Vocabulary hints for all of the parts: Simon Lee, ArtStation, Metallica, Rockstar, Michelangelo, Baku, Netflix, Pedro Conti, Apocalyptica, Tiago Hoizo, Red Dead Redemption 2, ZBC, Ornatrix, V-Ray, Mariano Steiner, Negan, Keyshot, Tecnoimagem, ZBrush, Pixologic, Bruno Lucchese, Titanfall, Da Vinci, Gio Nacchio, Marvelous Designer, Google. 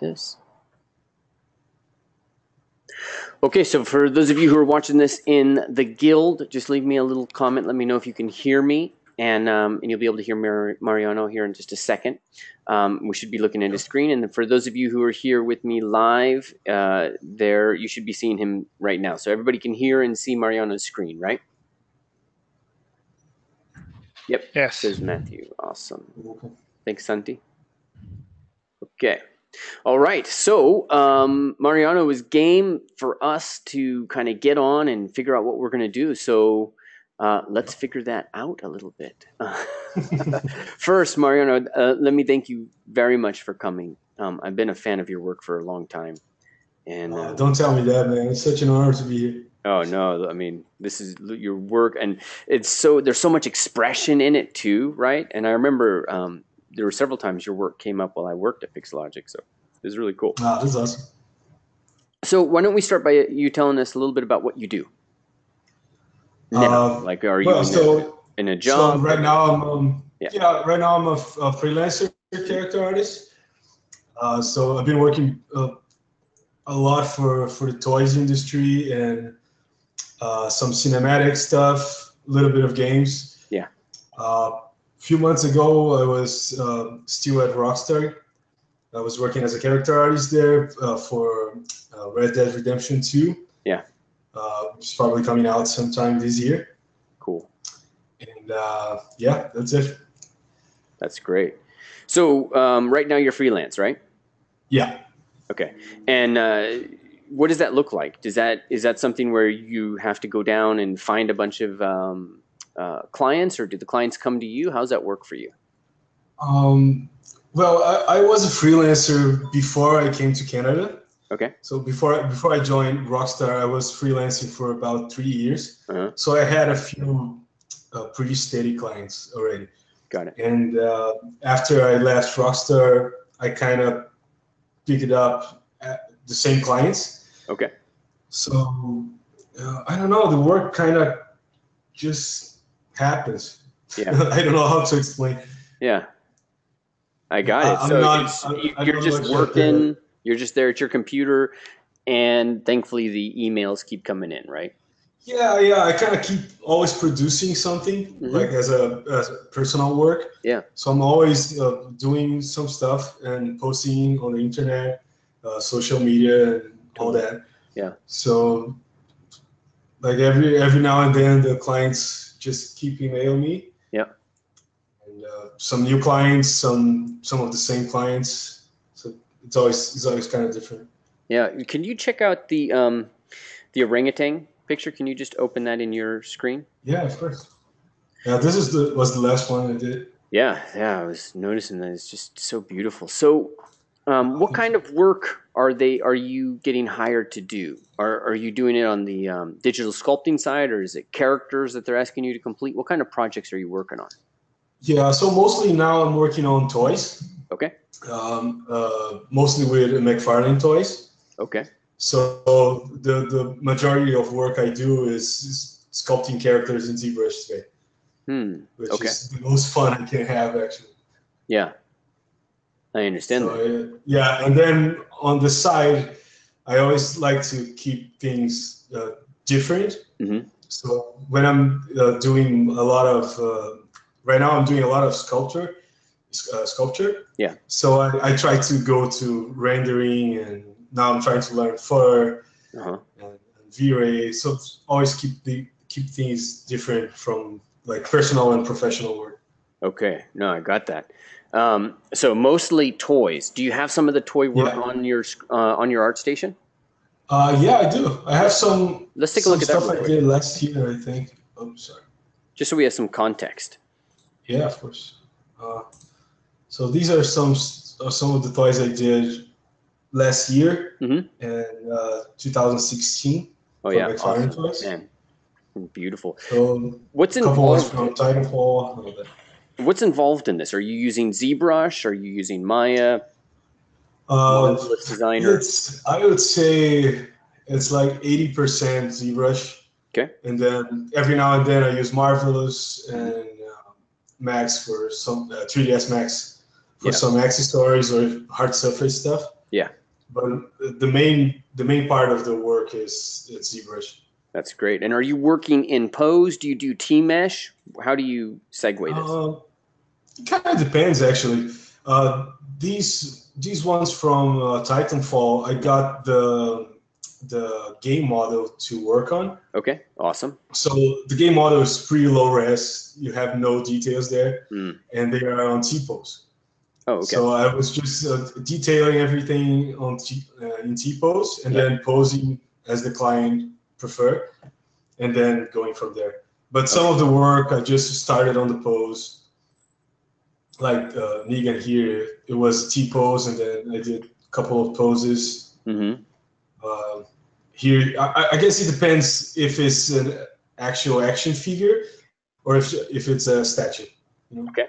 This. Okay, so for those of you who are watching this in the guild, just leave me a little comment. Let me know if you can hear me, and you'll be able to hear Mariano here in just a second. We should be looking at his screen, and for those of you who are here with me live, there you should be seeing him right now. So everybody can hear and see Mariano's screen, right? Yep. Yes. There's Matthew. Awesome. Thanks, Santi. Okay. All right, so Mariano was game for us to kind of get on and figure out what we're going to do. So let's figure that out a little bit. First, Mariano, let me thank you very much for coming. I've been a fan of your work for a long time. And don't tell me that, man. It's such an honor to be here. Oh, no, I mean, this is your work. And it's so there's so much expression in it, too, right? And I remember there were several times your work came up while I worked at Pixologic, so it was really cool. Ah, this is awesome. So why don't we start by you telling us a little bit about what you do? Now, like, are you in a job? So right now, I'm a freelancer character artist. So I've been working a lot for the toys industry and some cinematic stuff, a little bit of games. Yeah. A few months ago, I was still at Rockstar. I was working as a character artist there for Red Dead Redemption 2. Yeah. It's probably coming out sometime this year. Cool. And yeah, that's it. That's great. So right now you're freelance, right? Yeah. Okay. And what does that look like? Is that something where you have to go down and find a bunch of clients, or do the clients come to you? How's that work for you? Well, I was a freelancer before I came to Canada. Okay. So before I joined Rockstar, I was freelancing for about 3 years. Uh-huh. So I had a few pretty steady clients already. Got it. And after I left Rockstar, I kind of picked up the same clients. Okay. So I don't know, the work kind of just happens. Yeah. I don't know how to explain. Yeah. I got it. You're just working, you're just there at your computer, and thankfully the emails keep coming in, right? Yeah. I kind of keep always producing something, mm-hmm. like as a personal work. Yeah. So I'm always doing some stuff and posting on the internet, social media, and all that. Yeah. So like every now and then the clients just keep emailing me. Yeah. And some new clients, some of the same clients. So it's always kind of different. Yeah. Can you check out the orangutan picture? Can you just open that in your screen? Yeah, of course. Yeah, this was the last one I did. Yeah. I was noticing that it's just so beautiful. So, what kind of work are you getting hired to do? Are you doing it on the digital sculpting side, or is it characters that they're asking you to complete? What kind of projects are you working on? Yeah, so mostly now I'm working on toys. Okay. Mostly with McFarlane Toys. Okay. So the majority of work I do is sculpting characters in ZBrush today. Which is the most fun I can have, actually. Yeah. I understand that. Yeah, and then on the side, I always like to keep things different. Mm-hmm. So when I'm doing a lot of, right now I'm doing a lot of sculpture. Yeah. So I try to go to rendering, and now I'm trying to learn fur and V-Ray. So always keep things different from like personal and professional work. Okay, no, I got that. So mostly toys. Do you have some of the toy work on your ArtStation? Yeah, I do. I have some. Let's take a look at that. Stuff I did last year, I think. Oh, sorry. Just so we have some context. Yeah, of course. So these are some of the toys I did last year and 2016. Oh yeah, awesome. Toys. Man. Beautiful. So what's involved? From Titanfall. What's involved in this? Are you using ZBrush? Are you using Maya? Marvelous Designer? I would say it's like 80% ZBrush. Okay. And then every now and then I use Marvelous and Max for some 3DS Max for some accessories or hard surface stuff. Yeah. But the main part of the work is ZBrush. That's great. And are you working in pose? Do you do T-mesh? How do you segue this? It kind of depends, actually. These ones from Titanfall, I got the game model to work on. Okay, awesome. So the game model is pretty low res. You have no details there, and they are on T-pose. Oh, okay. So I was just detailing everything on in T-pose, and then posing as the client preferred, and then going from there. But some of the work I just started on the pose. Like Negan here, it was T-pose, and then I did a couple of poses. Mm-hmm. Here, I guess it depends if it's an actual action figure or if it's a statue. You know? Okay.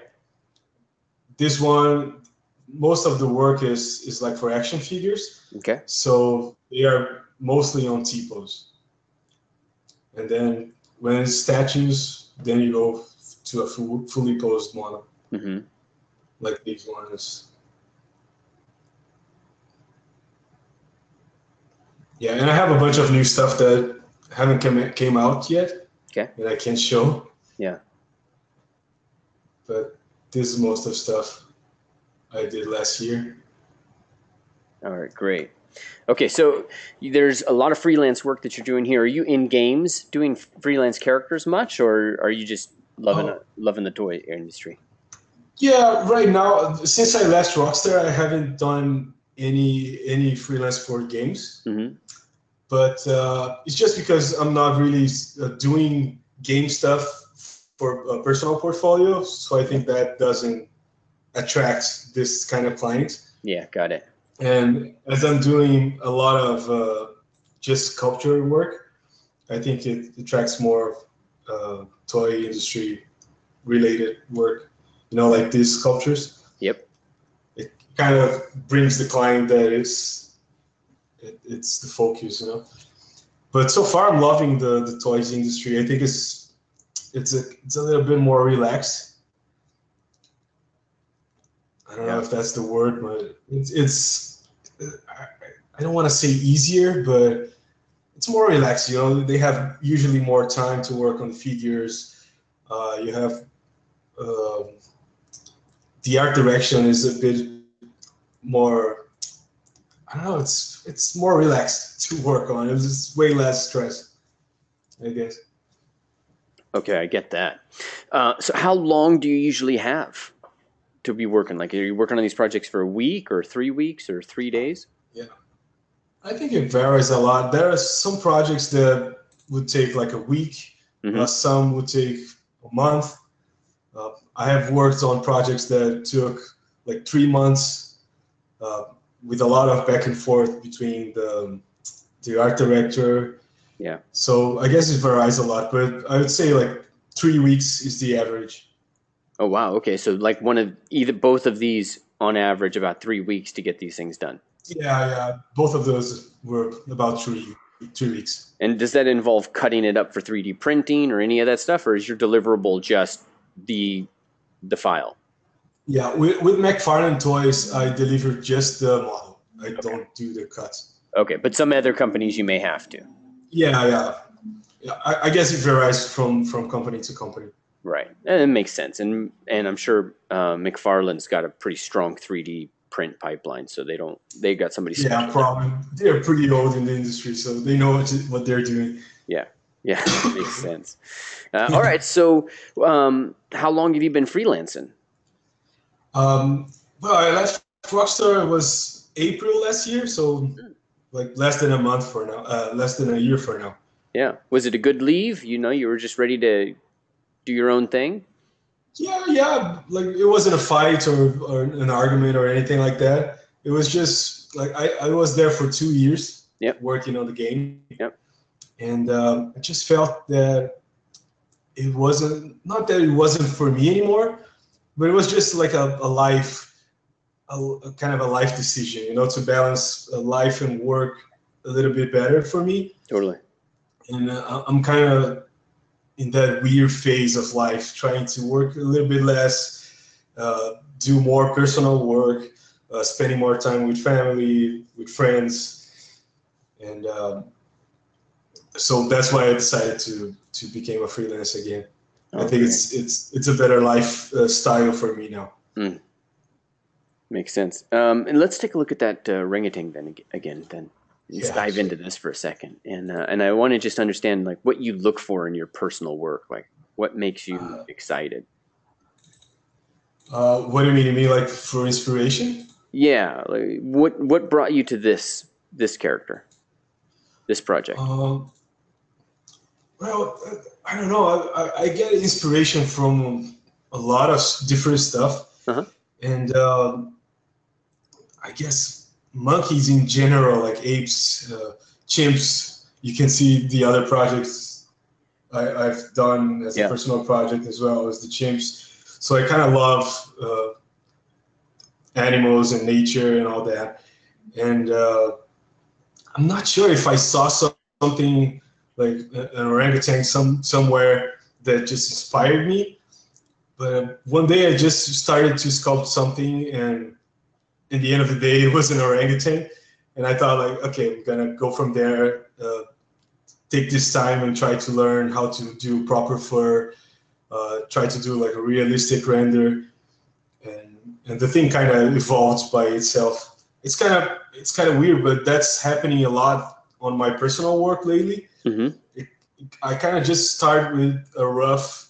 This one, most of the work is like for action figures. Okay. So they are mostly on T-pose. And then when it's statues, then you go to a fully posed model. Mm-hmm. Like these ones. Yeah, and I have a bunch of new stuff that haven't came out yet. Okay. That I can't show. Yeah. But this is most of stuff I did last year. All right, great. Okay, so there's a lot of freelance work that you're doing here. Are you in games doing freelance characters much, or are you just loving the toy industry? Yeah, right now, since I left Rockstar, I haven't done any freelance for games. Mm-hmm. But it's just because I'm not really doing game stuff for a personal portfolio, so I think that doesn't attract this kind of client. Yeah, got it. And as I'm doing a lot of just sculpture work, I think it attracts more toy industry related work. You know, like these sculptures. Yep. It kind of brings the client that it's the focus, you know. But so far, I'm loving the toys industry. I think it's a little bit more relaxed. I don't know if that's the word, but it's I don't want to say easier, but it's more relaxed. You know, they have usually more time to work on the figures. You have the art direction is a bit more, I don't know, it's more relaxed to work on. It's just way less stress, I guess. Okay, I get that. So how long do you usually have to be working? Like, are you working on these projects for a week or 3 weeks or 3 days? Yeah, I think it varies a lot. There are some projects that would take like a week. Mm-hmm. Some would take a month. I have worked on projects that took like 3 months, with a lot of back and forth between the art director. Yeah. So I guess it varies a lot, but I would say like 3 weeks is the average. Oh wow. Okay. So like both of these on average about 3 weeks to get these things done. Yeah. Yeah. Both of those were about 3 weeks. And does that involve cutting it up for 3D printing or any of that stuff, or is your deliverable just the file? Yeah, with McFarlane Toys, I deliver just the model. I don't do the cuts. Okay, but some other companies you may have to. Yeah. I guess it varies from company to company. Right, and it makes sense. And I'm sure McFarlane's got a pretty strong 3D print pipeline, so they got somebody. Yeah, probably. They're pretty old in the industry, so they know what they're doing. Yeah. Yeah, that makes sense. All right, so how long have you been freelancing? Well, I left Rockstar was April last year, so like less than a month for now, less than a year for now. Yeah, was it a good leave? You know, you were just ready to do your own thing. Yeah, like it wasn't a fight or an argument or anything like that. It was just like I was there for 2 years. Yep. Working on the game. Yep. And I just felt that it wasn't, not that it wasn't for me anymore, but it was just like a kind of a life decision, you know, to balance life and work a little bit better for me. Totally. And I'm kind of in that weird phase of life, trying to work a little bit less, do more personal work, spending more time with family, with friends. And so that's why I decided to become a freelancer again. Okay. I think it's a better lifestyle for me now. Mm. Makes sense. And let's take a look at that orangutan then again. Then let's dive into this for a second. And I want to just understand like what you look for in your personal work. Like what makes you excited? What do you mean? You mean like for inspiration? Yeah. Like what brought you to this character, this project? Well, I don't know. I get inspiration from a lot of different stuff. Uh-huh. And I guess monkeys in general, like apes, chimps. You can see the other projects I've done as a personal project as well as the chimps. So I kind of love animals and nature and all that. And I'm not sure if I saw something like an orangutan somewhere that just inspired me. But one day I just started to sculpt something, and in the end of the day, it was an orangutan. And I thought, like, okay, I'm gonna go from there, take this time and try to learn how to do proper fur, try to do like a realistic render, and the thing kind of evolved by itself. It's kind of weird, but that's happening a lot on my personal work lately. Mm-hmm. I kind of just start with a rough.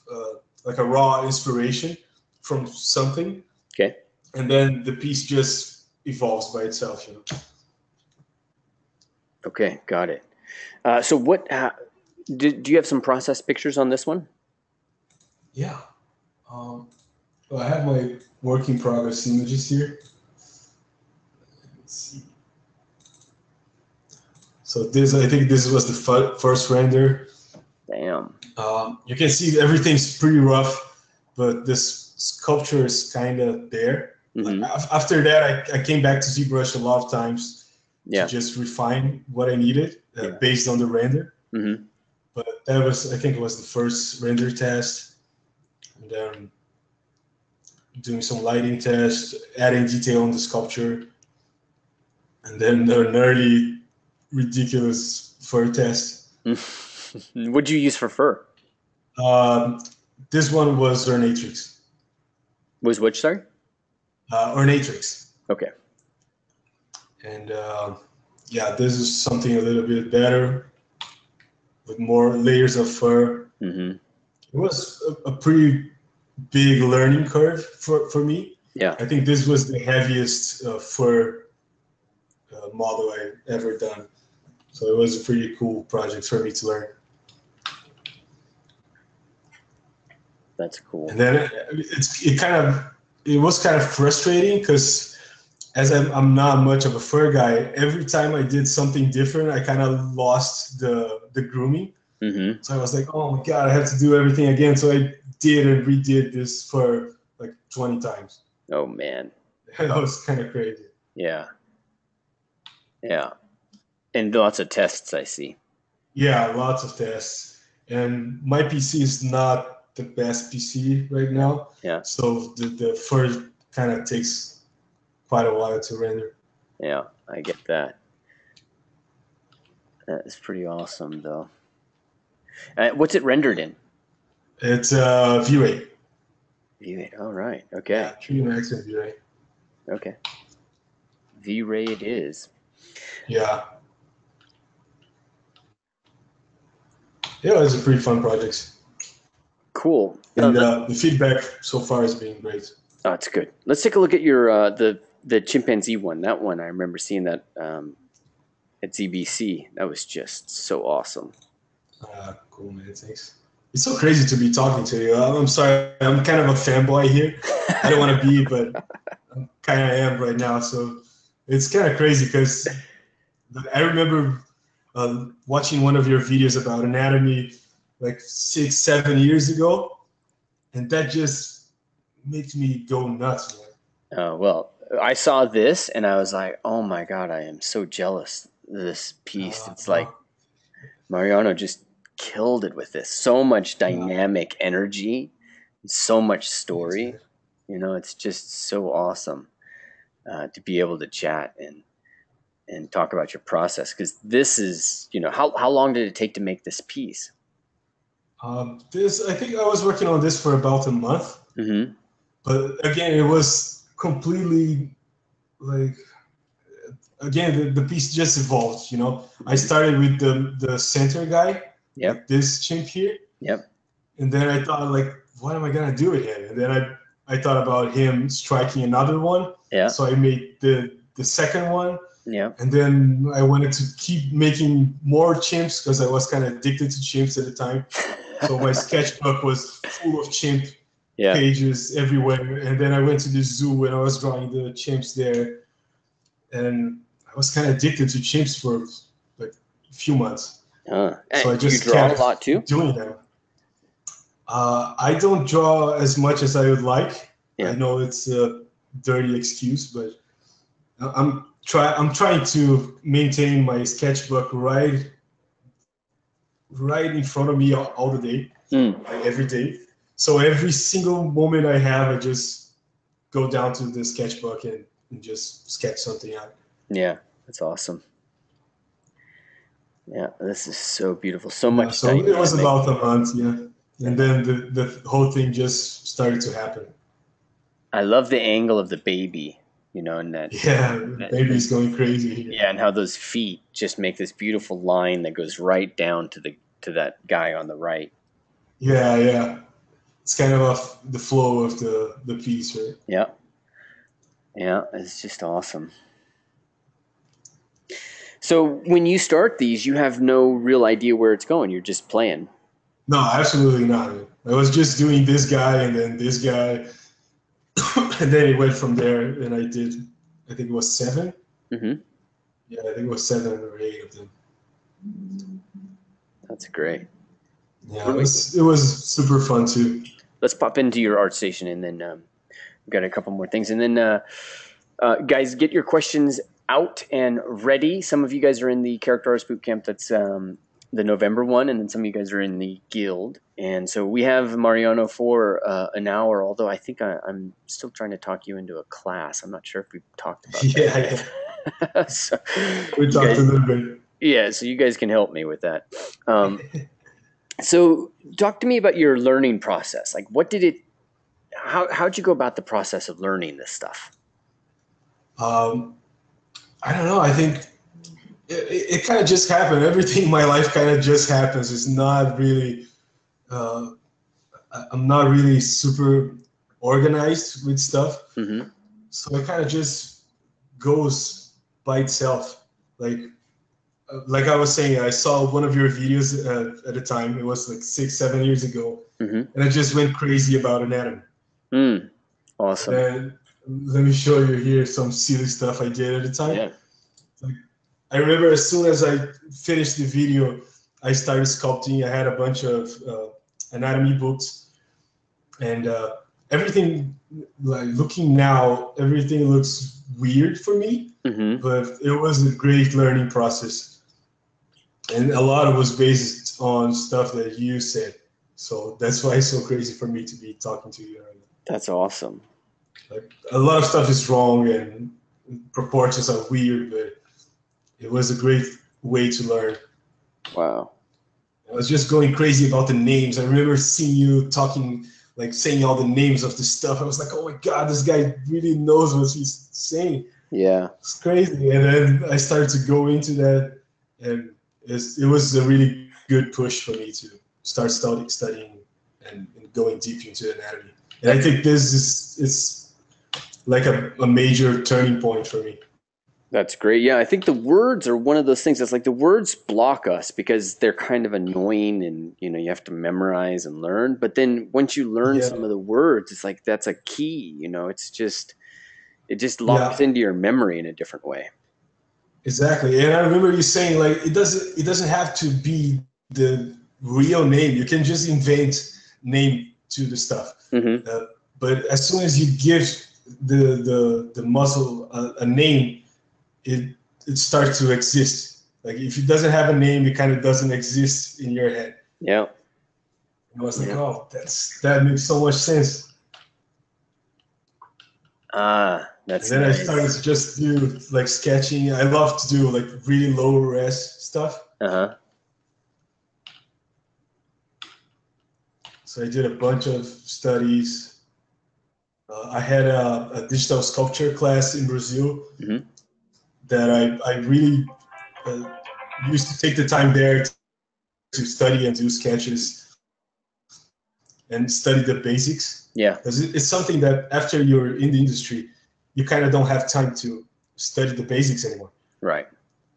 Like a raw inspiration from something. Okay. And then the piece just evolves by itself, you know? Okay. Got it. So what, do you have some process pictures on this one? Yeah. Well, I have my work in progress images here. Let's see. So I think this was the first render. Damn. You can see everything's pretty rough, but this sculpture is kind of there. Mm-hmm. Like, after that, I came back to ZBrush a lot of times to just refine what I needed based on the render. Mm-hmm. But that was, I think it was the first render test. And then doing some lighting tests, adding detail on the sculpture. And then an early ridiculous fur test. Mm. What did you use for fur? This one was Ornatrix. Was which, sorry? Ornatrix. Okay. And this is something a little bit better with more layers of fur. Mm-hmm. It was a pretty big learning curve for me. Yeah. I think this was the heaviest fur model I ever done. So it was a pretty cool project for me to learn. That's cool. And then it was kind of frustrating because as I'm not much of a fur guy, every time I did something different, I kind of lost the grooming. Mm-hmm. So I was like, oh my God, I have to do everything again. So I did and redid this fur like 20 times. Oh man. That was kind of crazy. Yeah. Yeah. And lots of tests, I see. Yeah, lots of tests. And my PC is not the best PC right now. Yeah. So the fur kind of takes quite a while to render. Yeah, I get that. That is pretty awesome, though. What's it rendered in? It's V-Ray. V-Ray. All right. Okay. Yeah, 3DS Max and V-Ray. Okay. V-Ray it is. Yeah. Yeah, it was a pretty fun project. Cool. And the feedback so far has been great. Oh, it's good. Let's take a look at your the chimpanzee one. That one, I remember seeing that at ZBC. That was just so awesome. Cool, man. Thanks. It's so crazy to be talking to you. I'm sorry. I'm kind of a fanboy here. I don't want to be, but I kind of am right now. So it's kind of crazy because I remember watching one of your videos about anatomy like 6-7 years ago, and that just makes me go nuts, man. Oh, well, I saw this and I was like, oh my God, I am so jealous of this piece. It's like Mariano just killed it with this. So much dynamic energy, so much story. You know, it's just so awesome. to be able to chat and talk about your process, because this is, you know, how long did it take to make this piece? This, I think I was working on this for about a month. Mm-hmm. But again, it was completely like, again, the piece just evolved, you know. I started with the center guy, yep, like this chimp here. Yep. And then I thought, like, what am I going to do with him? And then I thought about him striking another one. Yeah. So I made the second one. Yeah. And then I wanted to keep making more chimps because I was kind of addicted to chimps at the time. So my sketchbook was full of chimp, yeah, pages everywhere. And then I went to the zoo and I was drawing the chimps there. And I was kind of addicted to chimps for like a few months. So I just draw a lot too? Doing them. I don't draw as much as I would like. Yeah. I know it's a dirty excuse, but I'm trying to maintain my sketchbook right in front of me all the day, like every day. So every single moment I have, I just go down to the sketchbook and just sketch something out. Yeah, that's awesome. Yeah, this is so beautiful. So much. So it was about a month, yeah, and then the whole thing just started to happen. I love the angle of the baby, you know, and that. Yeah, the baby's going crazy. Yeah, and how those feet just make this beautiful line that goes right down to that guy on the right. Yeah, yeah, it's kind of off the flow of the piece, right? Yeah. Yeah, it's just awesome. So when you start these, you have no real idea where it's going. You're just playing. No, absolutely not. I was just doing this guy and then this guy. And then it went from there, and I did, I think it was 7. Mm-hmm. Yeah, I think it was 7 or 8 of them. That's great. Yeah, it was super fun, too. Let's pop into your ArtStation and then... got a couple more things, and then guys, get your questions out and ready. Some of you guys are in the Character Arts Bootcamp, that's the November one, and then some of you guys are in the Guild. And so we have Mariano for an hour, although I think I'm still trying to talk you into a class. I'm not sure if we've talked about that. Yeah. So we talked a little bit. Yeah, so you guys can help me with that. So talk to me about your learning process. Like, what did it... How'd you go about the process of learning this stuff? I don't know. I think it kind of just happened. Everything in my life kind of just happens. It's not really, I'm not really super organized with stuff. Mm-hmm. So it kind of just goes by itself. Like I was saying, I saw one of your videos at a time. It was like 6, 7 years ago. Mm-hmm. And I just went crazy about anatomy. Awesome. And let me show you here some silly stuff I did at the time. Yeah. Like, I remember as soon as I finished the video, I started sculpting. I had a bunch of anatomy books, and everything, like looking now, everything looks weird for me, mm-hmm, but it was a great learning process. And a lot of it was based on stuff that you said. So that's why it's so crazy for me to be talking to you right now. That's awesome. Like, a lot of stuff is wrong and proportions are weird, but it was a great way to learn. Wow. I was just going crazy about the names. I remember seeing you talking, like saying all the names of the stuff. I was like, oh my God, this guy really knows what he's saying. Yeah. It's crazy. And then I started to go into that, and it was a really good push for me to start studying and going deep into anatomy. And I think this is, it's like a major turning point for me. That's great. Yeah, I think the words are one of those things that's like, the words block us because they're kind of annoying, and you know, you have to memorize and learn. But then once you learn, yeah, some of the words, it's like, that's a key, you know, it's just, it just locks, yeah, into your memory in a different way. Exactly. And I remember you saying, like, it doesn't have to be the real name. You can just invent name to the stuff. Mm-hmm. But as soon as you give the muscle a name, it starts to exist. Like, if it doesn't have a name, it kind of doesn't exist in your head. Yeah. And I was like, oh, that makes so much sense. That's. And then nice. I started to just do like sketching. I love to do like really low res stuff. Uh-huh. So I did a bunch of studies. I had a digital sculpture class in Brazil, mm-hmm. that I really used to take the time there to study and do sketches and study the basics. Yeah, because it's something that after you're in the industry, you kind of don't have time to study the basics anymore. Right.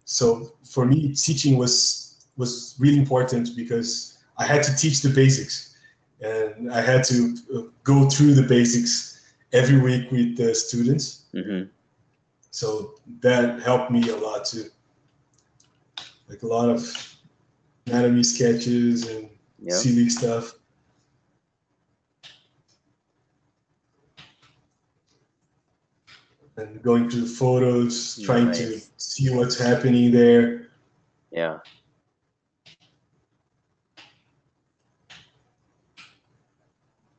So for me, teaching was really important because I had to teach the basics, and I had to go through the basics every week with the students. Mm-hmm. So that helped me a lot too. Like a lot of anatomy sketches and yep. silly stuff. And going through the photos, trying nice. To see what's happening there. Yeah.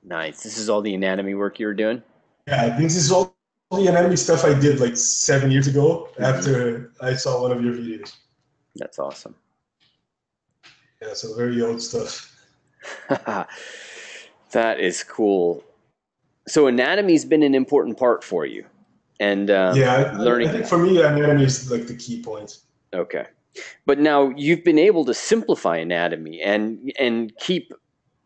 Nice. This is all the anatomy work you were doing? Yeah, this is all the anatomy stuff I did like 7 years ago, mm-hmm. after I saw one of your videos. That's awesome. Yeah, so very old stuff. That is cool. So anatomy's been an important part for you. And yeah, learning. I think for me, anatomy is like the key point. Okay. But now you've been able to simplify anatomy and keep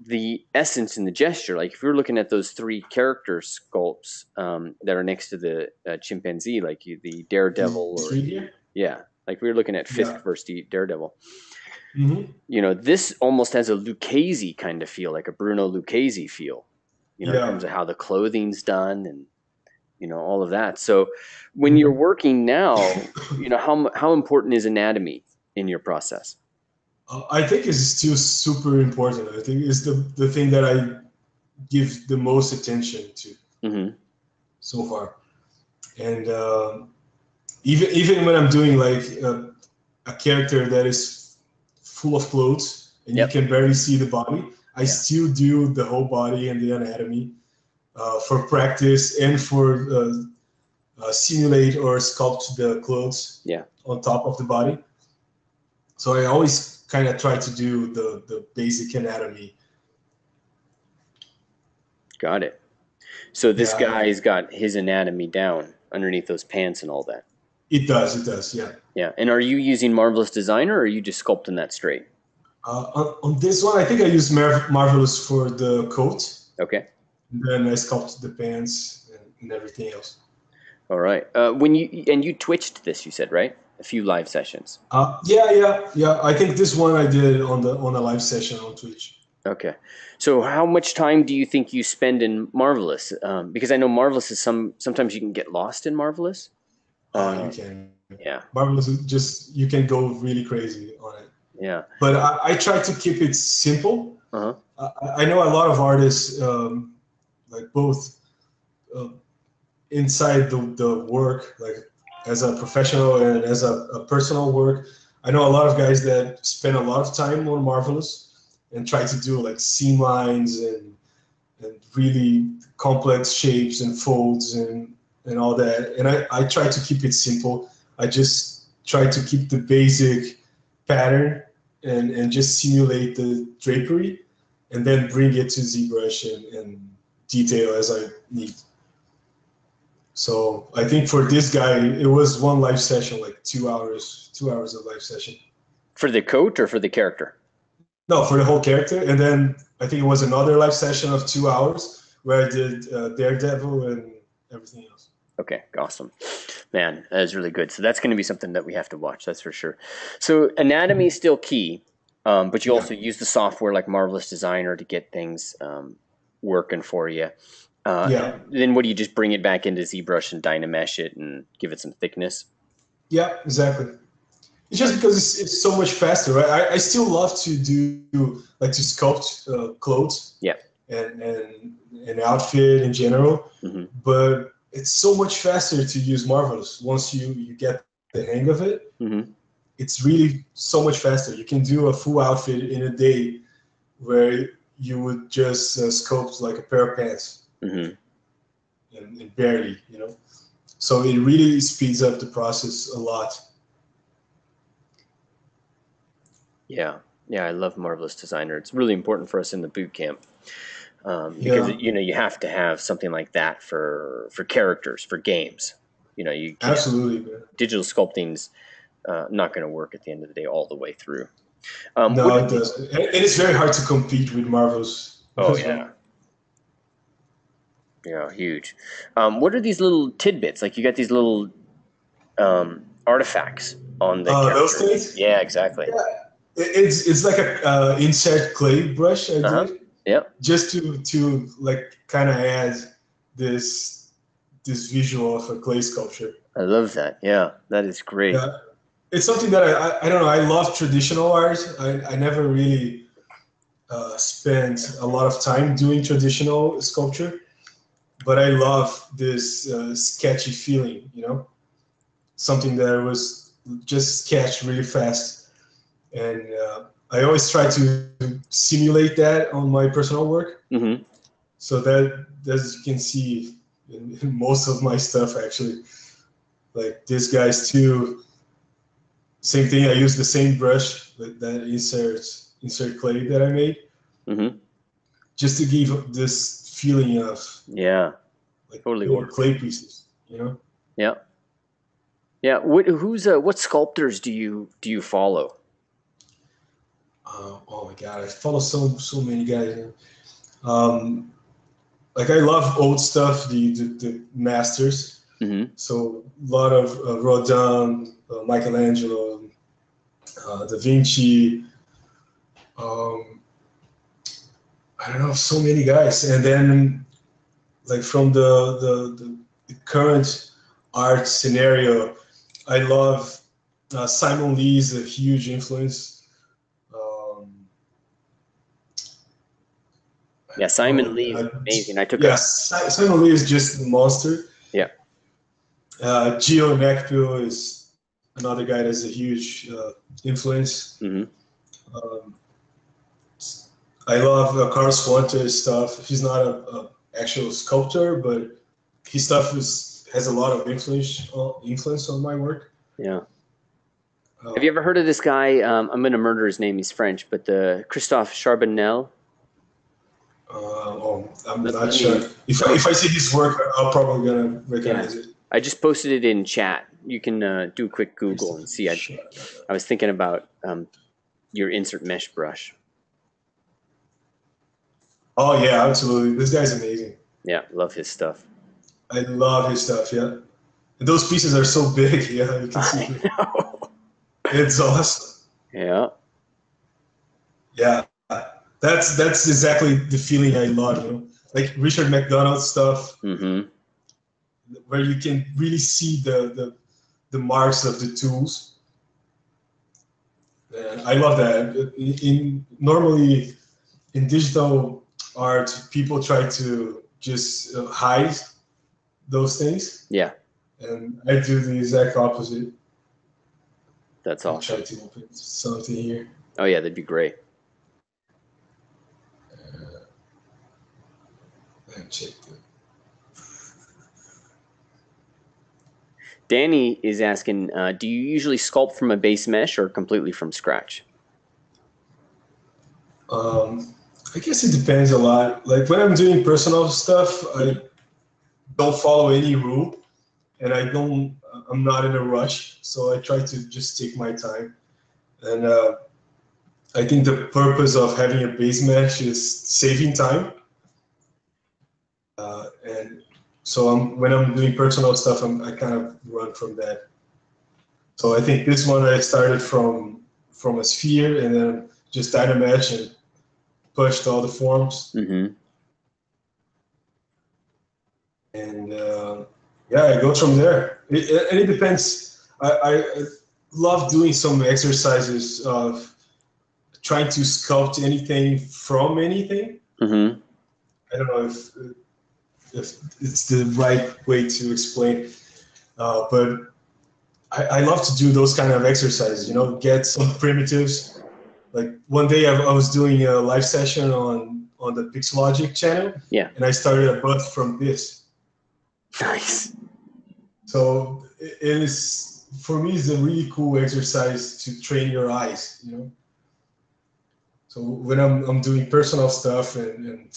the essence in the gesture. Like if you're looking at those three character sculpts that are next to the chimpanzee, like the Daredevil. Or, yeah. Like we were looking at Fisk versus the Daredevil. Mm-hmm. You know, this almost has a Lucchese kind of feel, like a Bruno Lucchese feel, you know, in terms of how the clothing's done and, you know, all of that. So when you're working now, you know, how important is anatomy in your process? I think it's still super important. I think it's the thing that I give the most attention to mm-hmm. so far. And even when I'm doing like a character that is full of clothes and yep. you can barely see the body, I still do the whole body and the anatomy for practice and for simulate or sculpt the clothes on top of the body. So I always kind of try to do the basic anatomy. Got it. So this guy's got his anatomy down underneath those pants and all that. It does, yeah. Yeah, and are you using Marvelous Designer or are you just sculpting that straight? On this one, I think I used Marvelous for the coat. Okay. And then I sculpted the pants and everything else. All right. When you twitched this, you said, right? A few live sessions. Yeah. I think this one I did on a live session on Twitch. Okay. So how much time do you think you spend in Marvelous? Because I know Marvelous is sometimes you can get lost in Marvelous. You can. Yeah. Marvelous is just, you can go really crazy on it. Yeah. But I try to keep it simple. Uh-huh. I know a lot of artists, like both inside the work, like, as a professional and as a personal work, I know a lot of guys that spend a lot of time on Marvelous and try to do like seam lines and really complex shapes and folds and all that. And I try to keep it simple. I just try to keep the basic pattern and just simulate the drapery and then bring it to ZBrush and detail as I need. So I think for this guy, it was one live session, like two hours of live session. For the coat or for the character? No, for the whole character. And then I think it was another live session of 2 hours where I did Daredevil and everything else. Okay, awesome. Man, that is really good. So that's going to be something that we have to watch, that's for sure. So anatomy is still key, but you also use the software like Marvelous Designer to get things working for you. Then what do you just bring it back into ZBrush and Dynamesh it and give it some thickness? Yeah, exactly. It's just because it's so much faster, right? I still love to do like to sculpt clothes, and outfit in general, mm-hmm. but it's so much faster to use Marvelous once you get the hang of it. Mm-hmm. It's really so much faster. You can do a full outfit in a day, where you would just sculpt like a pair of pants. Mm-hmm. and barely, you know. So it really speeds up the process a lot. Yeah, yeah, I love Marvelous Designer. It's really important for us in the boot camp because you know, you have to have something like that for characters, for games. You know, you can't, absolutely, man. Digital sculpting's not going to work at the end of the day all the way through. No, it doesn't. And it's very hard to compete with Marvelous. Oh yeah. Yeah, huge. What are these little tidbits? Like, you got these little artifacts on the those things? Yeah, exactly. Yeah. It's like a insert clay brush. I did. Yep. Just to like kind of add this visual of a clay sculpture. I love that. Yeah, that is great. Yeah. It's something that I don't know. I love traditional art. I never really spent a lot of time doing traditional sculpture. But I love this sketchy feeling, you know, something that was just sketched really fast. And I always try to simulate that on my personal work. Mm-hmm. So that, as you can see in most of my stuff, actually, like this guy's too, same thing. I use the same brush, like that insert clay that I made, mm-hmm. just to give this feeling of, yeah, like totally, or clay pieces, you know. Yeah, yeah. What sculptors do you follow? Oh my God, I follow so many guys. Like, I love old stuff, the masters. Mm-hmm. So a lot of Rodin, Michelangelo, Da Vinci. I don't know, so many guys. And then, like, from the current art scenario, I love Simon Lee is a huge influence. Yeah, Simon Lee is amazing. Simon Lee is just a monster. Yeah. Gio Nacchio is another guy that's a huge influence. Mm-hmm. I love Carl Swanter's stuff. He's not an actual sculptor, but his stuff has a lot of influence on my work. Yeah. Have you ever heard of this guy? I'm going to murder his name. He's French, but the Christophe Charbonnel. I'm not sure. If I see his work, I'm probably going to recognize it. I just posted it in chat. You can do a quick Google and see. I was thinking about your insert mesh brush. Oh yeah, absolutely. This guy's amazing. Yeah, love his stuff. I love his stuff, yeah. And those pieces are so big, yeah, you can see it. It's awesome. Yeah. Yeah. That's exactly the feeling I love, you know. Like Richard McDonald's stuff, mm-hmm. where you can really see the marks of the tools. And I love that. Normally in digital art, people try to just hide those things. Yeah. And I do the exact opposite. That's awesome. I try to open something here. Oh, yeah, that'd be great. And check that. Danny is asking, do you usually sculpt from a base mesh or completely from scratch? I guess it depends a lot. Like, when I'm doing personal stuff, I don't follow any rule, and I'm not in a rush, so I try to just take my time. And I think the purpose of having a base mesh is saving time. And so when I'm doing personal stuff, I kind of run from that. So I think this one I started from a sphere, and then just dyed a mesh and pushed all the forms, mm-hmm. and yeah, I go from there. And it depends. I love doing some exercises of trying to sculpt anything from anything. Mm-hmm. I don't know if it's the right way to explain, but I love to do those kind of exercises. You know, get some primitives. Like, one day I was doing a live session on the Pixologic channel, yeah. and I started a butt from this. Nice. So it is, for me, it's a really cool exercise to train your eyes, you know? So when I'm doing personal stuff and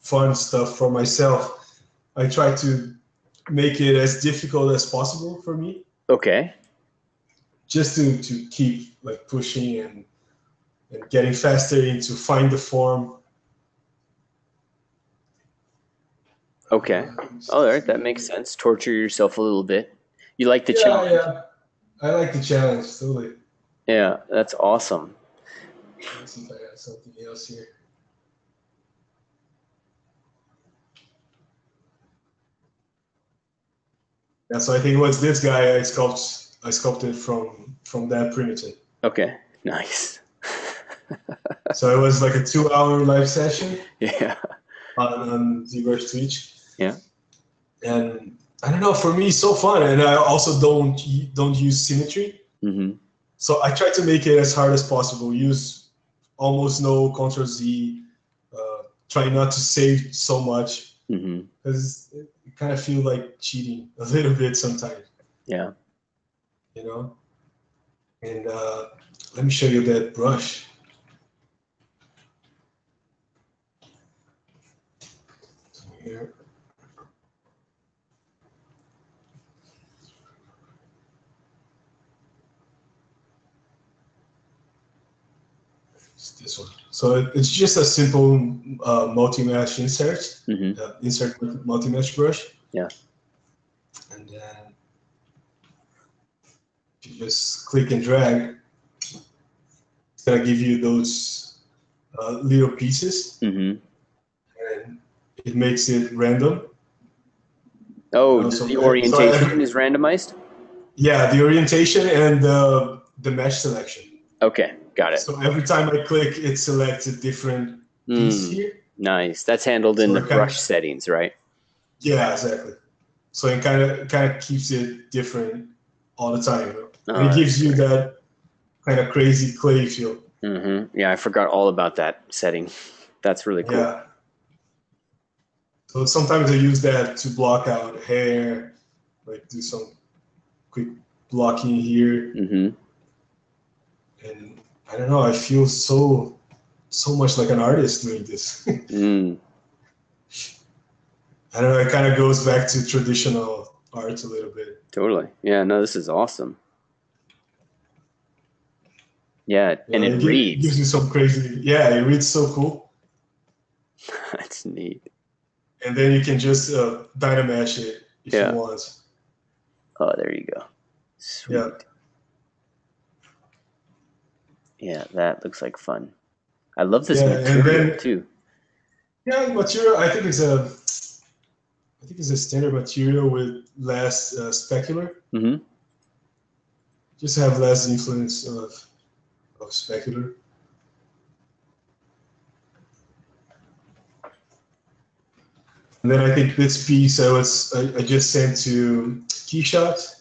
fun stuff for myself, I try to make it as difficult as possible for me. Okay. Just to keep like pushing and getting faster and to find the form. Okay. All right, that makes sense. Torture yourself a little bit. You like the challenge. Yeah, I like the challenge, totally. Yeah, that's awesome. Let's see if I got something else here. Yeah, so I think what's this guy I sculpted from that primitive. Okay, nice. So it was like a 2-hour live session. Yeah. On ZBrush Twitch. Yeah. And I don't know, for me it's so fun, and I also don't use symmetry. Mm-hmm. So I try to make it as hard as possible. Use almost no Ctrl Z. Try not to save so much because it kind of feels like cheating a little bit sometimes. Yeah. You know. And let me show you that brush. Here. It's this one. So it's just a simple multi-mesh insert, insert multi-mesh brush. Yeah. And then you just click and drag. It's gonna give you those little pieces. Mm-hmm. And it makes it random. Oh, you know, so the orientation is randomized? Yeah, the orientation and the mesh selection. Okay, got it. So every time I click, it selects a different piece here. Nice. That's handled in the brush settings, right? Yeah, exactly. So it kind of keeps it different all the time. And it gives you that kind of crazy clay feel. Mm-hmm. Yeah, I forgot all about that setting. That's really cool. Yeah. So sometimes I use that to block out hair, like do some quick blocking here. Mm-hmm. And I don't know, I feel so much like an artist doing this. I don't know, it kind of goes back to traditional art a little bit. Totally. Yeah, no, this is awesome. Yeah, and it reads. Gives you some crazy, yeah, it reads so cool. That's neat. And then you can just Dynamesh it if you want. Oh, there you go. Sweet. Yeah. Yeah, that looks like fun. I love this material too. Yeah, material. I think it's a standard material with less specular. Mm-hmm. Just have less influence of specular. And then I think this piece I just sent to Keyshot,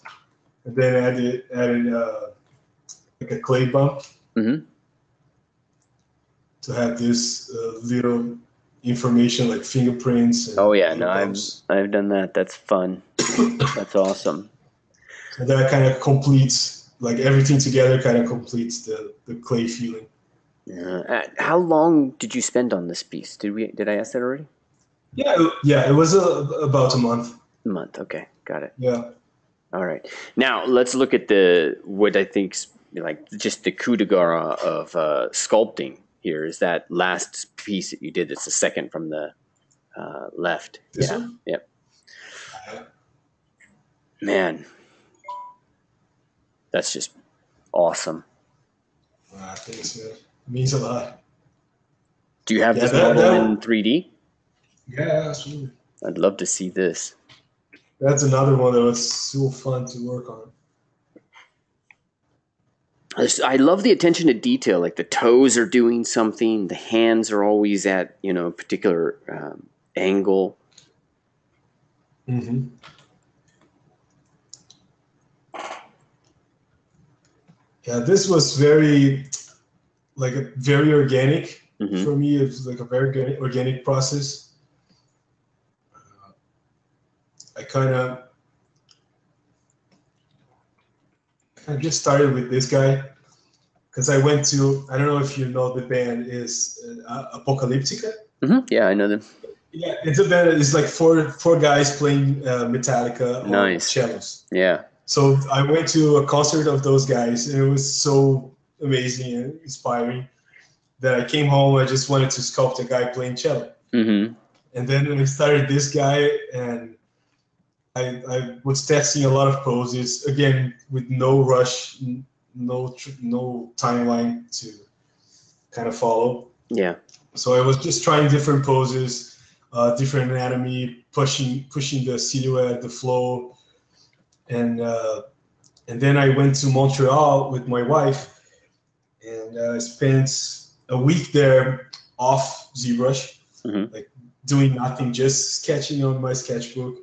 and then added like a clay bump to have this little information like fingerprints. And I've done that. That's fun. That's awesome. And that kind of completes, like everything together kind of completes the clay feeling. Yeah. How long did you spend on this piece? Did I ask that already? Yeah, it was about a month. A month, okay, got it. Yeah. All right. Now let's look at what I think's like just the coup de grace of sculpting here is that last piece that you did. It's the second from the left. This one? Yep. Man, that's just awesome. Thanks, man. It means a lot. Do you have this model in 3D? Yeah, absolutely. I'd love to see this. That's another one that was so fun to work on. I love the attention to detail. Like the toes are doing something. The hands are always at, you know, a particular angle. Mm-hmm. Yeah, this was very organic. Mm-hmm. For me, it's like a very organic process. kind of get started with this guy, because I went to, I don't know if you know the band, is Apocalyptica? Mm-hmm. Yeah, I know them. Yeah, it's a band. It's like four guys playing Metallica on cellos. Yeah. So I went to a concert of those guys, and it was so amazing and inspiring that I came home. I just wanted to sculpt a guy playing cello. Mm-hmm. And then I started this guy, and I was testing a lot of poses again with no rush, no timeline to kind of follow. Yeah. So I was just trying different poses, different anatomy, pushing the silhouette, the flow, and then I went to Montreal with my wife, and I spent a week there off ZBrush, mm-hmm. like doing nothing, just sketching on my sketchbook,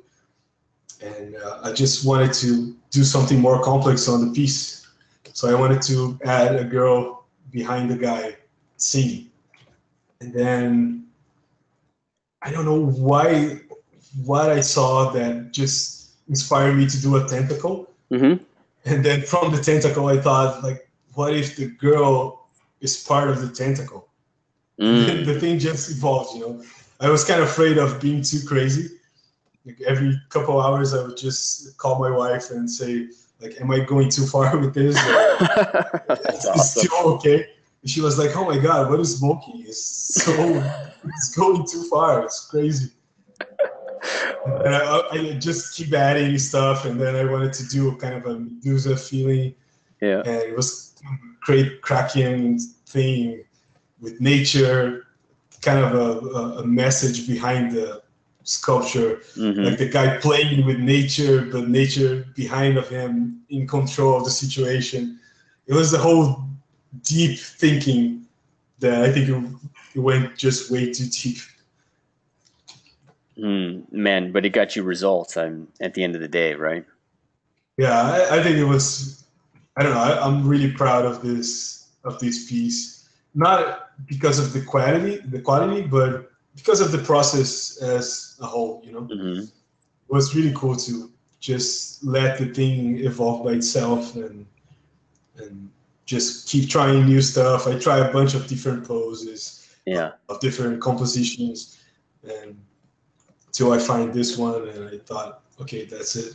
and I just wanted to do something more complex on the piece. So I wanted to add a girl behind the guy singing. And then I don't know why, what I saw that just inspired me to do a tentacle. Mm-hmm. And then from the tentacle, I thought, like, what if the girl is part of the tentacle? Mm. The thing just evolved, you know. I was kind of afraid of being too crazy. Like every couple hours, I would just call my wife and say, like, am I going too far with this? That's awesome. Still okay. She was like, oh my God, what is smoking? It's so, it's going too far. It's crazy. And I just keep adding stuff. And then I wanted to do kind of a Medusa feeling. Yeah. And it was a great Kraken thing with nature, kind of a message behind the sculpture. Mm-hmm. Like the guy playing with nature, but nature behind of him in control of the situation. It was the whole deep thinking that I think it went just way too deep. Man, but it got you results at the end of the day, right? Yeah, I think it was, I don't know, I'm really proud of this piece. Not because of the quality, but because of the process as a whole, you know? Mm-hmm. It was really cool to just let the thing evolve by itself and just keep trying new stuff. I try a bunch of different poses, yeah, of different compositions, and till I find this one, and I thought, okay, that's it.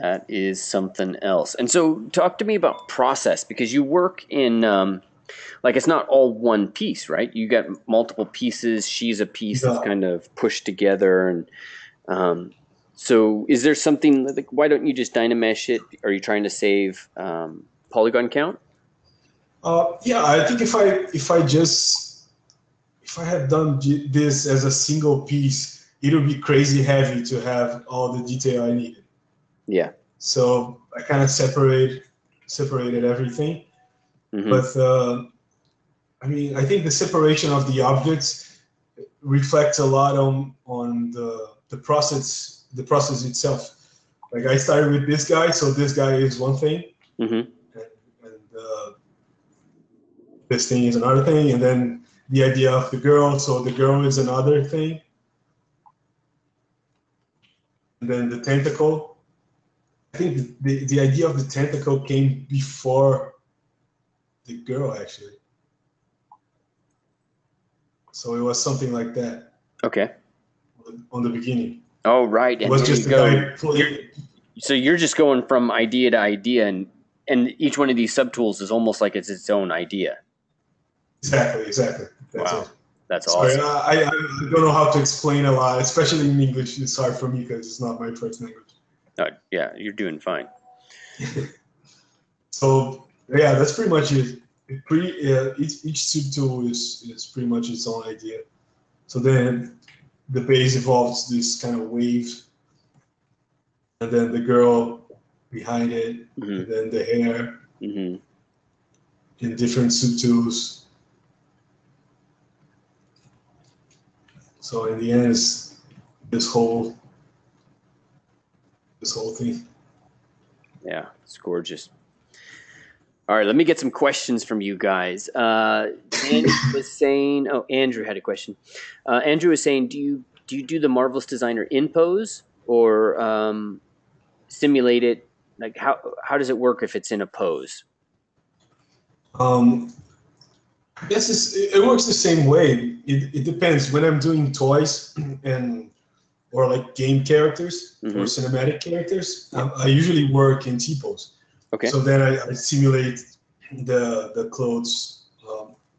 That is something else. And so talk to me about process, because you work in, like, it's not all one piece, right? You got multiple pieces. She's a piece, yeah, that's kind of pushed together, and so is there something, like, why don't you just Dynamesh it? Are you trying to save polygon count? Yeah, I think if I had done this as a single piece, it would be crazy heavy to have all the detail I needed. Yeah. So I kind of separated everything. Mm-hmm. But I mean, I think the separation of the objects reflects a lot on the process. The process itself. Like, I started with this guy, so this guy is one thing, mm-hmm. and this thing is another thing, and then the idea of the girl, so the girl is another thing, and then the tentacle. I think the idea of the tentacle came before the girl, actually. So it was something like that. Okay. On the beginning. Oh, right. And so you're just going from idea to idea, and each one of these subtools is almost like it's its own idea. Exactly. That's wow. It. That's awesome. Sorry, I don't know how to explain a lot, especially in English. It's hard for me because it's not my first language. Yeah, you're doing fine. So, yeah, that's pretty much it. Each subtool is pretty much its own idea. So then the base evolves this kind of wave, and then the girl behind it, mm-hmm. and then the hair, mm-hmm. in different subtools. So in the end, it's this whole thing. Yeah, it's gorgeous. All right, let me get some questions from you guys. Andrew was saying, Andrew had a question. Andrew was saying, do you do you do the Marvelous Designer in pose or simulate it? Like how does it work if it's in a pose? I guess it works the same way. It depends. When I'm doing toys and or like game characters or cinematic characters, I usually work in T-pose. Okay. So then I simulate the clothes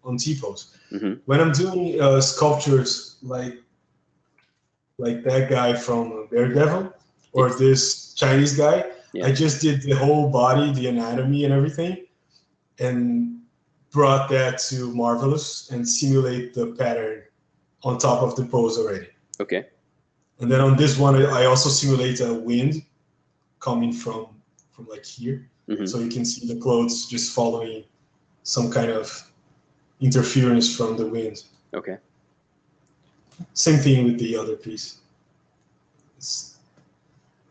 on T-pose. When I'm doing sculptures like that guy from Daredevil or this Chinese guy, I just did the whole body, the anatomy and everything, and brought that to Marvelous and simulate the pattern on top of the pose already. Okay. And then on this one, I also simulate a wind coming from like here. So you can see the clothes just following some kind of interference from the wind. Okay. Same thing with the other piece. It's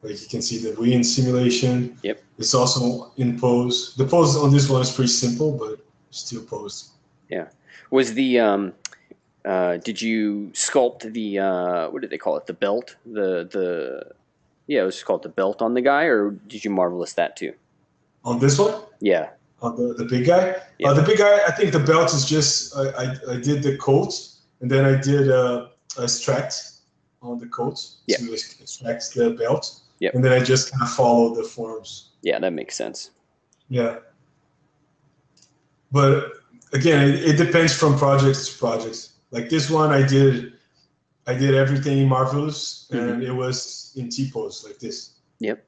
like you can see the wind simulation. Yep. It's also in pose. The pose on this one is pretty simple, but still pose. Yeah. Was the did you sculpt the what did they call it? The belt? Yeah, it was called the belt on the guy, or did you Marvelous that too? On this one? Yeah. On the big guy? Yeah. The big guy, I think the belt is just I did the coat, and then I did a extract on the coat. Yeah. So it extracts the belt. Yeah. And then I just kind of follow the forms. Yeah, that makes sense. Yeah. But again, it depends from project to project. Like this one, I did everything in Marvelous, and it was in T-pose like this. Yep.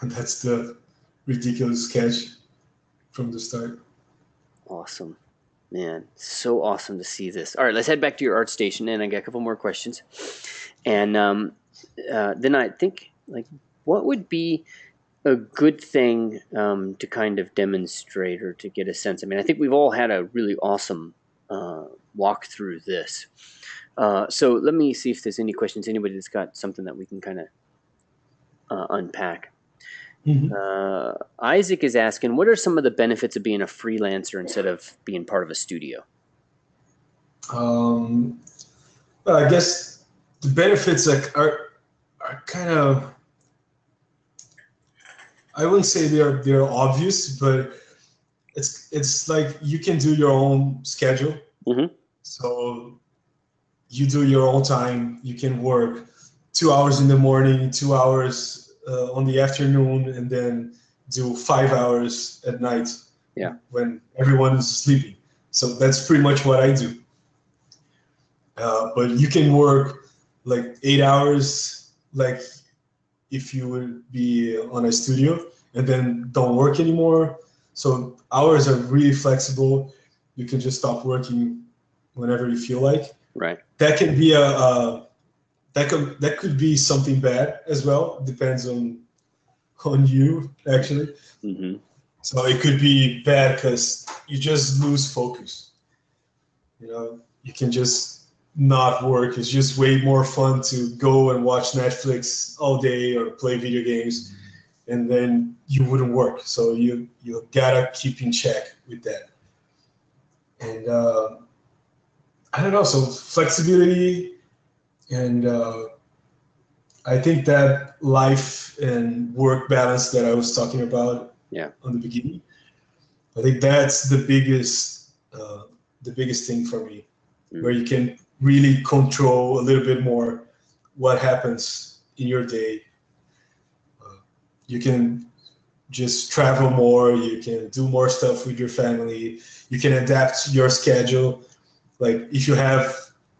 And that's the ridiculous sketch from the start. Awesome. Man, so awesome to see this. All right, let's head back to your ArtStation, and I got a couple more questions. And then I think, like, what would be a good thing to kind of demonstrate or to get a sense? I mean, I think we've all had a really awesome walk through this. So let me see if there's any questions. Anybody that's got something that we can kind of unpack. Isaac is asking, what are some of the benefits of being a freelancer instead of being part of a studio? I guess the benefits are kind of, I wouldn't say they're obvious, but it's like you can do your own schedule. So you do your own time. You can work 2 hours in the morning, 2 hours on the afternoon, and then do 5 hours at night when everyone is sleeping. So that's pretty much what I do. But you can work like 8 hours, like if you would be on a studio, and then don't work anymore. So hours are really flexible. You can just stop working whenever you feel like. Right. That can be that could be something bad as well. Depends on you, actually. So it could be bad because you just lose focus. You know, you can just not work. It's just way more fun to go and watch Netflix all day or play video games, and then you wouldn't work. So you gotta keep in check with that. And I don't know. So flexibility. And I think that life and work balance that I was talking about on the beginning, I think that's the biggest thing for me, where you can really control a little bit more what happens in your day. You can just travel more. You can do more stuff with your family. You can adapt your schedule. Like if you have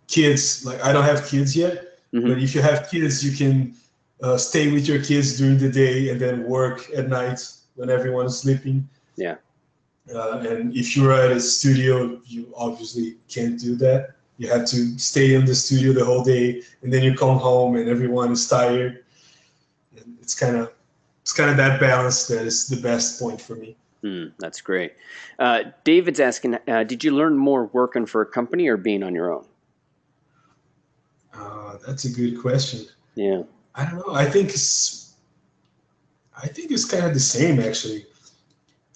kids, like I don't have kids yet, but if you have kids, you can stay with your kids during the day and then work at night when everyone's sleeping. Yeah. And if you're at a studio, you obviously can't do that. You have to stay in the studio the whole day, and then you come home and everyone is tired. And it's kind of that balance that is the best point for me. That's great. David's asking, did you learn more working for a company or being on your own? That's a good question. Yeah. I don't know. I think it's kind of the same, actually.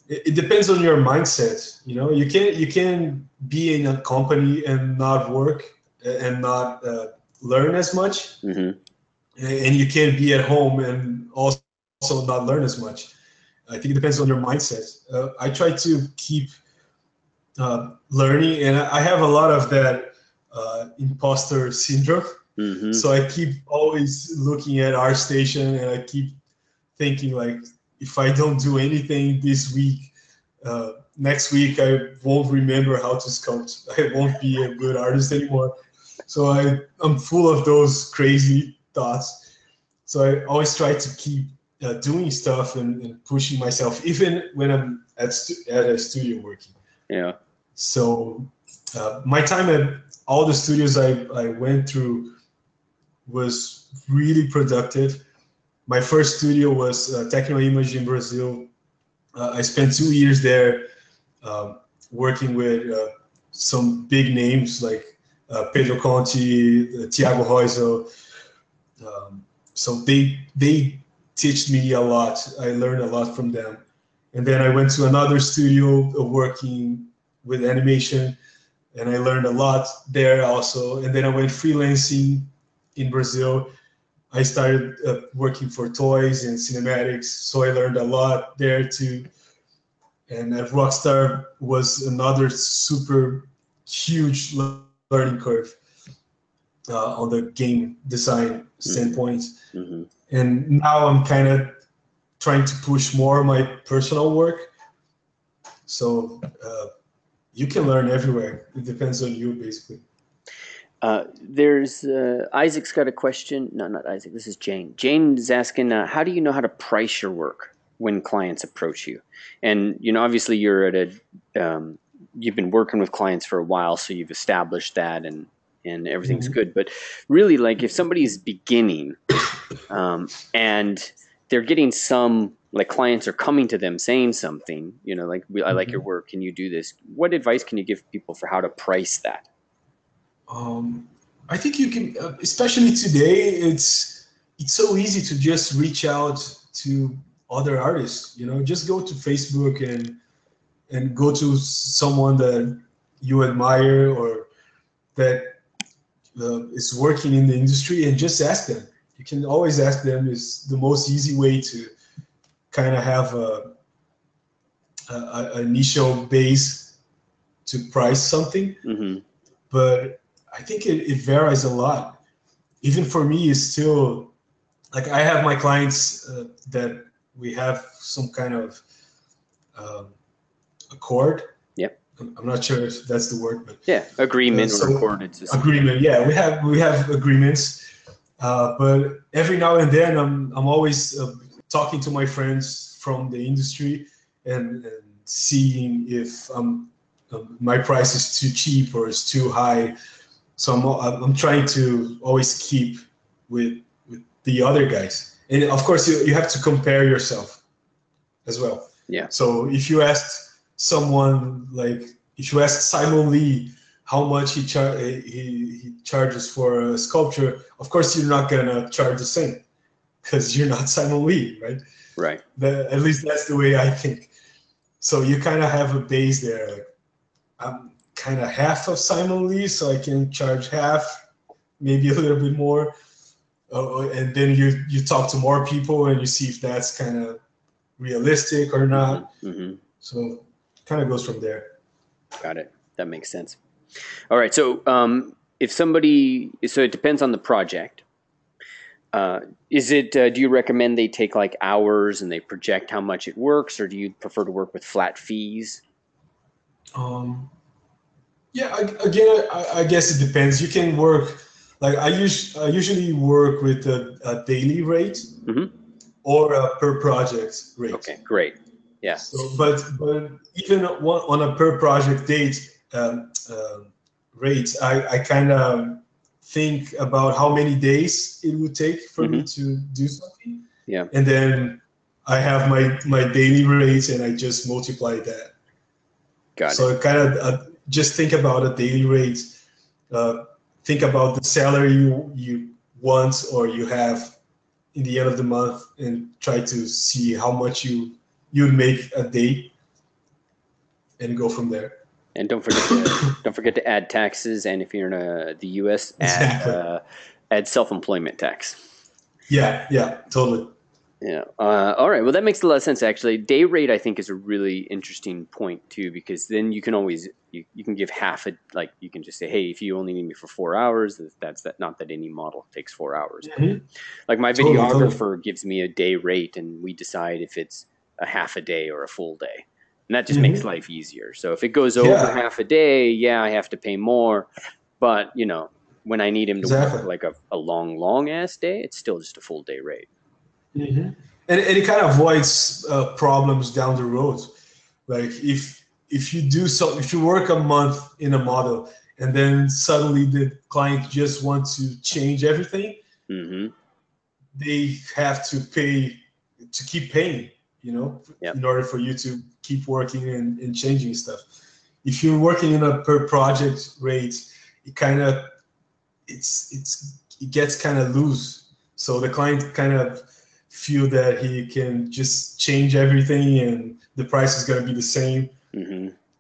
it depends on your mindset. You know, you can be in a company and not work and not learn as much, mm-hmm. and you can be at home and also not learn as much. I think it depends on your mindset. I try to keep learning, and I have a lot of that imposter syndrome. Mm-hmm. So I keep always looking at ArtStation, and I keep thinking, like, if I don't do anything this week, next week I won't remember how to sculpt. I won't be a good artist anymore. So I'm full of those crazy thoughts. So I always try to keep doing stuff and pushing myself, even when I'm at a studio working. Yeah. So my time at all the studios I went through was really productive. My first studio was Tecnoimagem in Brazil. I spent 2 years there working with some big names like Pedro Conti, Tiago Hoizo. So they taught me a lot. I learned a lot from them. And then I went to another studio working with animation, and I learned a lot there also. And then I went freelancing in Brazil. I started working for toys and cinematics, so I learned a lot there too. And at Rockstar was another super huge learning curve on the game design standpoint. Mm-hmm. And now I'm kind of trying to push more my personal work. So you can learn everywhere. It depends on you, basically. There's Isaac's got a question. No, not Isaac. This is Jane. Jane is asking, how do you know how to price your work when clients approach you? And you know, obviously, you're at a you've been working with clients for a while, so you've established that, and everything's mm-hmm. good. But really, like, if somebody's beginning and they're getting some, like, clients are coming to them saying something, you know, like, I like your work. Can you do this? What advice can you give people for how to price that? I think you can, especially today, it's so easy to just reach out to other artists, you know, just go to Facebook and go to someone that you admire or that is working in the industry and just ask them. You can always ask them. Is the most easy way to kind of have a initial base to price something. Mm-hmm. But I think it varies a lot. Even for me, it's still, like, I have my clients that we have some kind of accord. Yep. I'm not sure if that's the word, but yeah, agreement or accord. It's just agreement. Yeah, we have agreements. But every now and then, I'm always talking to my friends from the industry and seeing if my price is too cheap or it's too high. So I'm trying to always keep with the other guys. And of course, you have to compare yourself as well. Yeah. So if you asked someone, like, if you asked Simon Lee how much he charges for a sculpture, of course, you're not going to charge the same because you're not Simon Lee, right? Right. At least that's the way I think. So you kind of have a base there, like, I'm kind of half of Simon Lee, so I can charge half, maybe a little bit more. And then you talk to more people and you see if that's kind of realistic or not. Mm-hmm. So kind of goes from there. Got it. That makes sense. All right. So it depends on the project. Do you recommend they take, like, hours and they project how much it works, or do you prefer to work with flat fees? I guess it depends. You can work, like, I usually work with a daily rate, mm-hmm. or a per project rate. Okay, great. Yeah. So, but even on a per project rate, I kind of think about how many days it would take for mm-hmm. me to do something. Yeah. And then I have my daily rates, and I just multiply that. So kind of just think about a daily rate. Think about the salary you want or you have in the end of the month, and try to see how much you make a day. and go from there. And don't forget to, add taxes. And if you're in the U.S., add self-employment tax. Yeah, yeah, totally. Yeah. All right. Well, that makes a lot of sense, actually. Day rate, I think, is a really interesting point too, because then you can always you can give half a you can just say, hey, if you only need me for 4 hours, that's that. Not that any model takes 4 hours. Mm-hmm. Like my videographer gives me a day rate, and we decide if it's a half a day or a full day, and that just makes life easier. So if it goes over half a day, I have to pay more, but you know, when I need him to work like a long ass day, it's still just a full day rate. Mm-hmm. And it kind of avoids problems down the road. Like if you do so, if you work a month in a model and then suddenly the client just wants to change everything, they have to pay to keep paying, you know, in order for you to keep working and changing stuff. If you're working in a per project rate, it kind of it gets kind of loose. So the client kind of feel that he can just change everything and the price is going to be the same.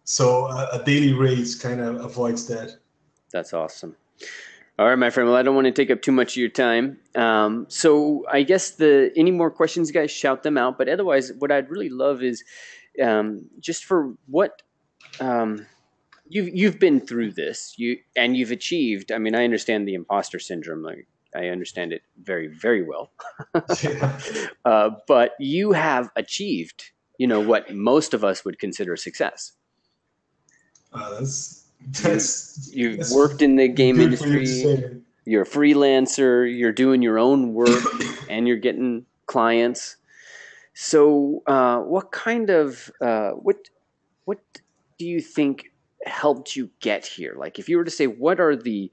So a daily rate kind of avoids that. That's awesome. All right, my friend. Well, I don't want to take up too much of your time. So I guess any more questions, guys, shout them out. But otherwise, what I'd really love is just for what you've been through this, and you've achieved. I mean, I understand the imposter syndrome, like I understand it very, very well. But you have achieved, you know, what most of us would consider success. You've worked in the game industry. You're a freelancer. You're doing your own work, and you're getting clients. So, what kind of what do you think helped you get here? Like, if you were to say, what are the,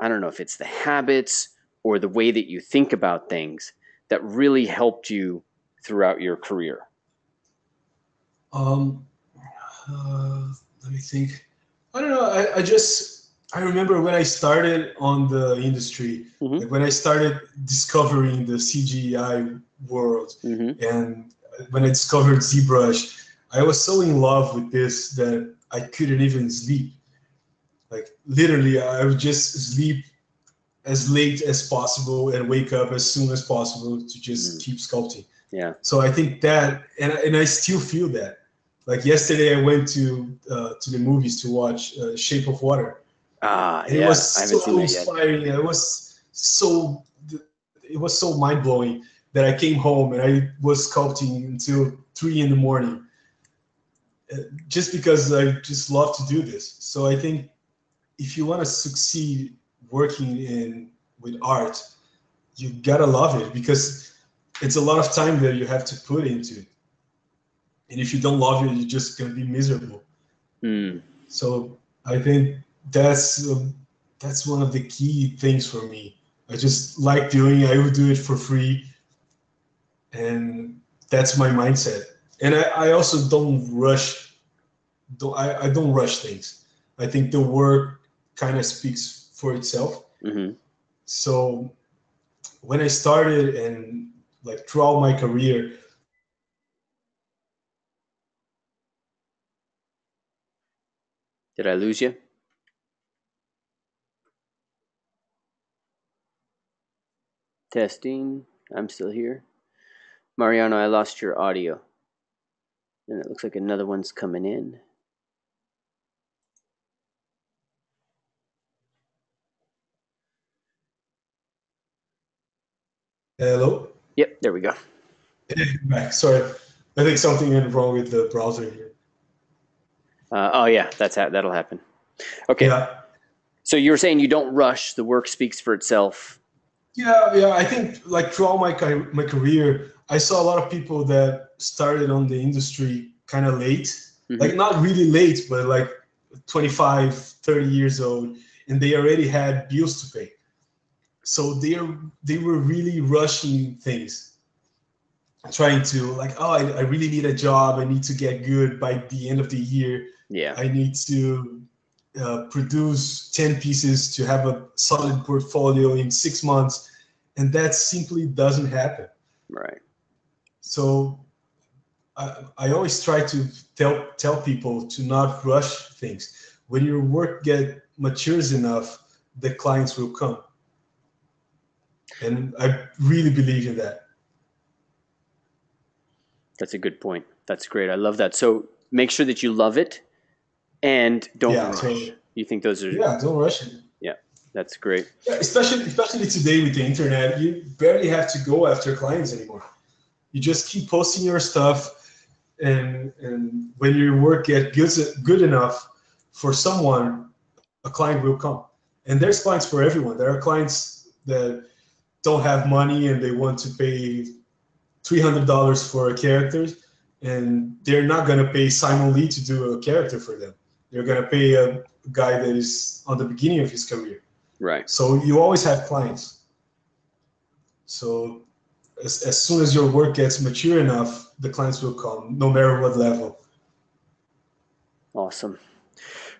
I don't know if it's the habits or the way that you think about things that really helped you throughout your career? Let me think. I don't know. I remember when I started on the industry, like when I started discovering the CGI world, and when I discovered ZBrush, I was so in love with this that I couldn't even sleep. Like literally, I would just sleep as late as possible and wake up as soon as possible to just keep sculpting. Yeah. So I think that, and I still feel that. Like yesterday, I went to the movies to watch Shape of Water. It was so inspiring. It was so mind blowing that I came home and I was sculpting until 3 in the morning, just because I just love to do this. So I think if you want to succeed working with art, you gotta love it, because it's a lot of time that you have to put into it. And if you don't love it, you're just gonna be miserable. So I think that's one of the key things for me. I just like doing it. I would do it for free, and that's my mindset. And I also don't rush. I don't rush things. I think the work kind of speaks for itself. So when I started and like throughout my career, did I lose you? Testing. I'm still here. Mariano, I lost your audio. And it looks like another one's coming in. Hello? Yep, there we go. Sorry, I think something went wrong with the browser here. Oh yeah, that'll happen. Okay. Yeah. So you were saying you don't rush, the work speaks for itself. Yeah, I think like throughout my career, I saw a lot of people that started on the industry kind of late, like not really late, but like 25, 30 years old, and they already had bills to pay. So they were really rushing things, trying to like, I really need a job. I need to get good by the end of the year. Yeah. I need to produce 10 pieces to have a solid portfolio in 6 months. And that simply doesn't happen. Right. So I always try to tell people to not rush things. When your work matures enough, the clients will come. And I really believe in that. That's a good point. That's great. I love that. So make sure that you love it and don't rush. So, you think those are... Yeah, don't rush it. Yeah, that's great. Yeah, especially today with the internet, you barely have to go after clients anymore. You just keep posting your stuff, and when your work gets good enough for someone, a client will come. And there's clients for everyone. There are clients that don't have money and they want to pay $300 for a character, and they're not going to pay Simon Lee to do a character for them. They're going to pay a guy that is on the beginning of his career. Right. So you always have clients. So as soon as your work gets mature enough, the clients will come, no matter what level. Awesome.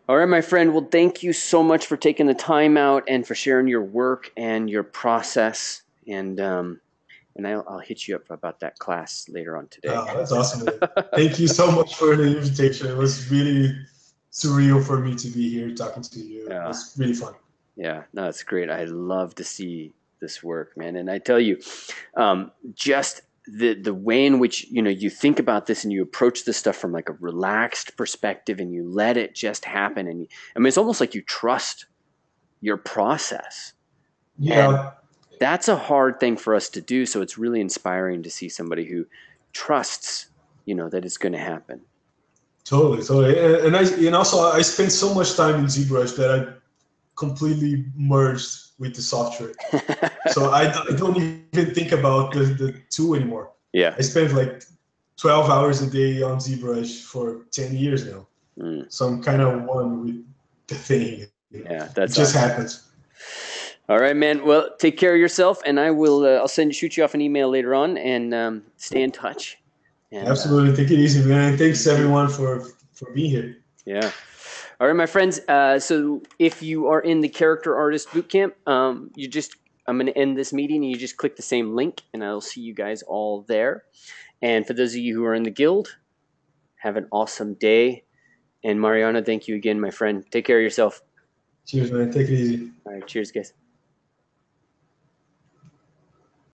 All right, my friend. Well, thank you so much for taking the time out and for sharing your work and your process. And I'll hit you up about that class later on today. Oh, that's awesome. Thank you so much for the invitation. It was really surreal for me to be here talking to you. Yeah. It was really fun. Yeah, no, it's great. I love to see this work, man. And I tell you, just the way in which, you know, you think about this and you approach this stuff from like a relaxed perspective and you let it just happen. And I mean, it's almost like you trust your process. Yeah. And that's a hard thing for us to do. So it's really inspiring to see somebody who trusts, you know, that it's going to happen. Totally, totally. And also I spent so much time in ZBrush that I completely merged with the software. So I don't even think about the tool anymore. Yeah. I spent like 12 hours a day on ZBrush for 10 years now. Mm. So I'm kind of one with the thing. Yeah, that's it. Just happens. All right, man. Well, take care of yourself, and I will. I'll shoot you off an email later on, and stay in touch. And, absolutely, take it easy, man. Thanks everyone for being here. Yeah. All right, my friends. So if you are in the Character Artist Bootcamp, I'm going to end this meeting, and you just click the same link, and I'll see you guys all there. And for those of you who are in the guild, have an awesome day. And Mariano, thank you again, my friend. Take care of yourself. Cheers, man. Take it easy. All right, cheers, guys.